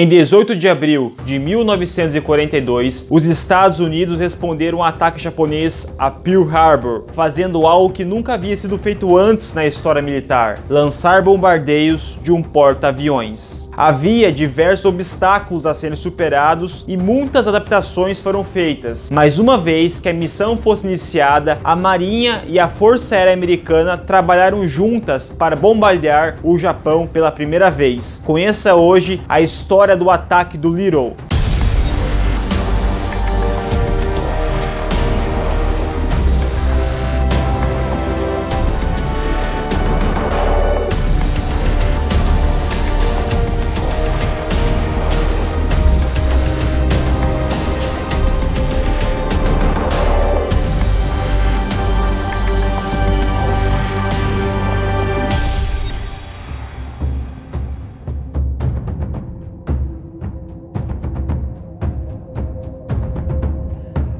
Em 18 de abril de 1942, os Estados Unidos responderam a um ataque japonês a Pearl Harbor, fazendo algo que nunca havia sido feito antes na história militar: lançar bombardeios de um porta-aviões. Havia diversos obstáculos a serem superados e muitas adaptações foram feitas, mas uma vez que a missão fosse iniciada, a Marinha e a Força Aérea Americana trabalharam juntas para bombardear o Japão pela primeira vez. Conheça hoje a história do ataque do Doolittle.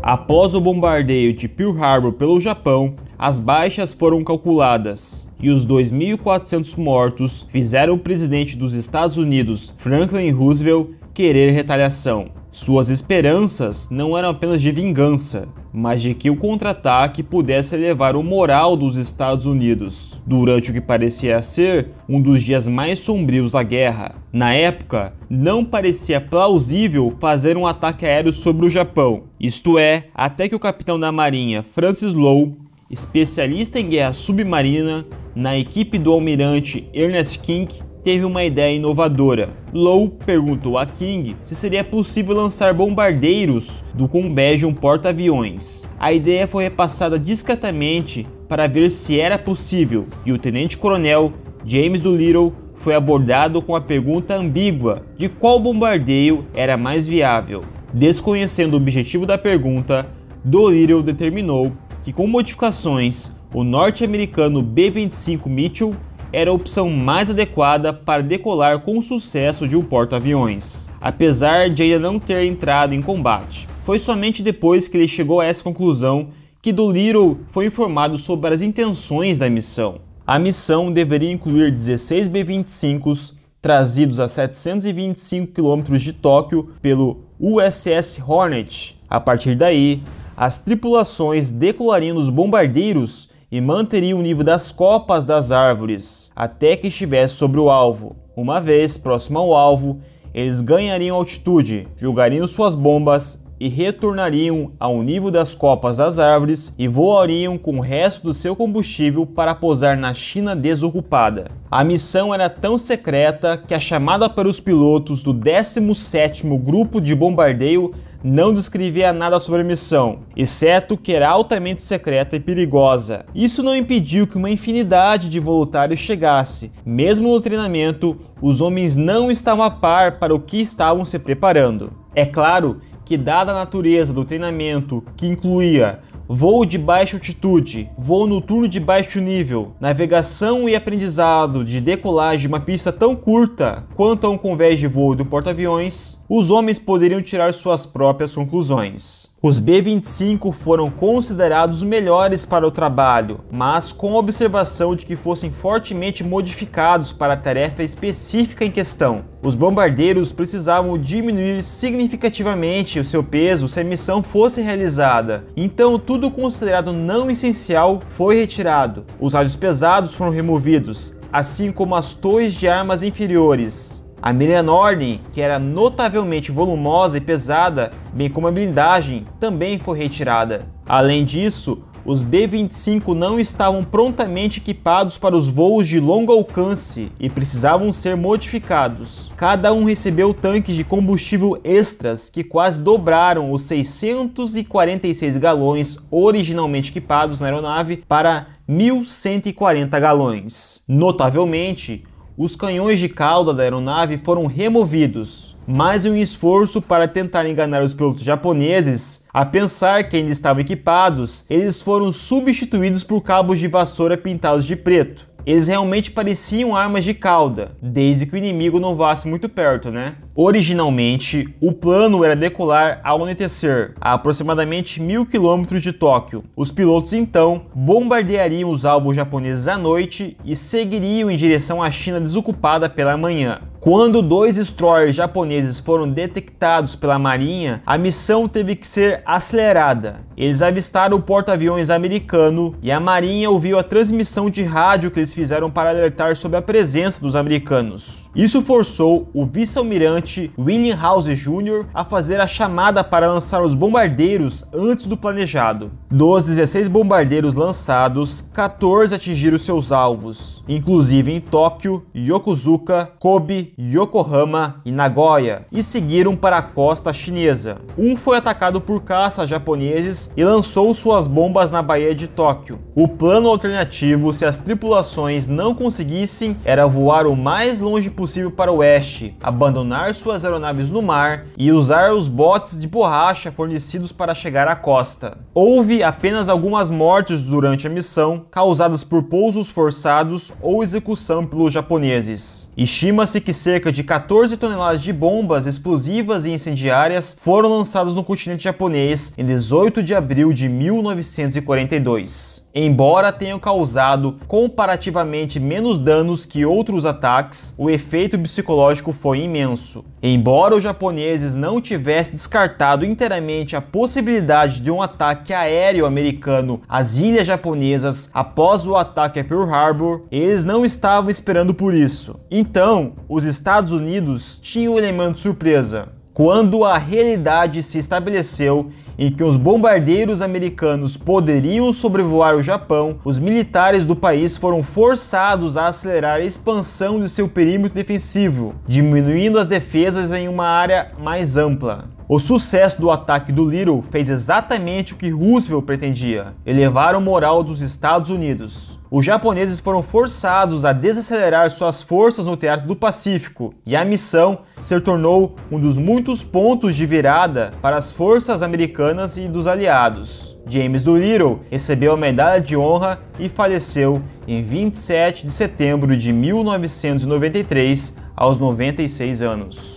Após o bombardeio de Pearl Harbor pelo Japão, as baixas foram calculadas e os 2.400 mortos fizeram o presidente dos Estados Unidos, Franklin Roosevelt, querer retaliação. Suas esperanças não eram apenas de vingança, mas de que o contra-ataque pudesse elevar o moral dos Estados Unidos, durante o que parecia ser um dos dias mais sombrios da guerra. Na época, não parecia plausível fazer um ataque aéreo sobre o Japão. Isto é, até que o capitão da Marinha, Francis Low, especialista em guerra submarina, na equipe do almirante Ernest King, teve uma ideia inovadora. Low perguntou a King se seria possível lançar bombardeiros do combé de um porta-aviões. A ideia foi repassada discretamente para ver se era possível, e o tenente-coronel James Doolittle foi abordado com a pergunta ambígua de qual bombardeio era mais viável. Desconhecendo o objetivo da pergunta, Doolittle determinou que, com modificações, o norte-americano B-25 Mitchell era a opção mais adequada para decolar com sucesso de um porta-aviões, apesar de ainda não ter entrado em combate. Foi somente depois que ele chegou a essa conclusão que Doolittle foi informado sobre as intenções da missão. A missão deveria incluir 16 B-25s trazidos a 725 km de Tóquio pelo USS Hornet. A partir daí, as tripulações decolariam os bombardeiros e manteria o nível das copas das árvores até que estivesse sobre o alvo. Uma vez próximo ao alvo, eles ganhariam altitude, jogariam suas bombas e retornariam ao nível das copas das árvores e voariam com o resto do seu combustível para pousar na China desocupada. A missão era tão secreta que a chamada para os pilotos do 17º Grupo de Bombardeio não descrevia nada sobre a missão, exceto que era altamente secreta e perigosa. Isso não impediu que uma infinidade de voluntários chegasse. Mesmo no treinamento, os homens não estavam a par para o que estavam se preparando. É claro que, dada a natureza do treinamento, que incluía voo de baixa altitude, voo noturno de baixo nível, navegação e aprendizado de decolagem de uma pista tão curta quanto a um convés de voo de um porta-aviões, os homens poderiam tirar suas próprias conclusões. Os B-25 foram considerados melhores para o trabalho, mas com a observação de que fossem fortemente modificados para a tarefa específica em questão. Os bombardeiros precisavam diminuir significativamente o seu peso se a missão fosse realizada, então tudo considerado não essencial foi retirado. Os rádios pesados foram removidos, assim como as torres de armas inferiores. A milha Norden, que era notavelmente volumosa e pesada, bem como a blindagem, também foi retirada. Além disso, os B-25 não estavam prontamente equipados para os voos de longo alcance e precisavam ser modificados. Cada um recebeu tanques de combustível extras que quase dobraram os 646 galões originalmente equipados na aeronave para 1.140 galões. Notavelmente, os canhões de cauda da aeronave foram removidos, mas em um esforço para tentar enganar os pilotos japoneses a pensar que ainda estavam equipados, eles foram substituídos por cabos de vassoura pintados de preto. Eles realmente pareciam armas de cauda, desde que o inimigo não vasse muito perto, né? Originalmente, o plano era decolar ao anoitecer, a aproximadamente 1.000 km de Tóquio. Os pilotos, então, bombardeariam os alvos japoneses à noite e seguiriam em direção à China desocupada pela manhã. Quando dois destroyers japoneses foram detectados pela Marinha, a missão teve que ser acelerada. Eles avistaram o porta-aviões americano e a Marinha ouviu a transmissão de rádio que eles fizeram para alertar sobre a presença dos americanos. Isso forçou o vice-almirante William Halsey Jr. a fazer a chamada para lançar os bombardeiros antes do planejado. Dos 16 bombardeiros lançados, 14 atingiram seus alvos, inclusive em Tóquio, Yokosuka, Kobe, Yokohama e Nagoya, e seguiram para a costa chinesa. Um foi atacado por caças japoneses e lançou suas bombas na Baía de Tóquio. O plano alternativo, se as tripulações não conseguissem, era voar o mais longe possível para o oeste, abandonar suas aeronaves no mar e usar os botes de borracha fornecidos para chegar à costa. Houve apenas algumas mortes durante a missão, causadas por pousos forçados ou execução pelos japoneses. Estima-se que cerca de 14 toneladas de bombas explosivas e incendiárias foram lançadas no continente japonês em 18 de abril de 1942. Embora tenham causado comparativamente menos danos que outros ataques, o efeito psicológico foi imenso. Embora os japoneses não tivessem descartado inteiramente a possibilidade de um ataque aéreo americano às ilhas japonesas após o ataque a Pearl Harbor, eles não estavam esperando por isso. Então, os Estados Unidos tinham um elemento de surpresa. Quando a realidade se estabeleceu em que os bombardeiros americanos poderiam sobrevoar o Japão, os militares do país foram forçados a acelerar a expansão de seu perímetro defensivo, diminuindo as defesas em uma área mais ampla. O sucesso do ataque do Doolittle fez exatamente o que Roosevelt pretendia: elevar o moral dos Estados Unidos. Os japoneses foram forçados a desacelerar suas forças no Teatro do Pacífico, e a missão se tornou um dos muitos pontos de virada para as forças americanas e dos aliados. James Doolittle recebeu a medalha de honra e faleceu em 27 de setembro de 1993, aos 96 anos.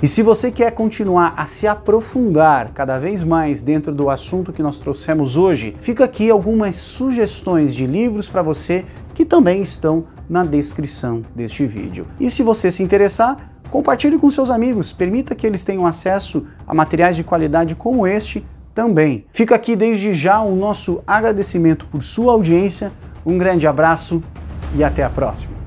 E se você quer continuar a se aprofundar cada vez mais dentro do assunto que nós trouxemos hoje, fica aqui algumas sugestões de livros para você que também estão na descrição deste vídeo. E se você se interessar, compartilhe com seus amigos, permita que eles tenham acesso a materiais de qualidade como este também. Fica aqui desde já o nosso agradecimento por sua audiência, um grande abraço e até a próxima.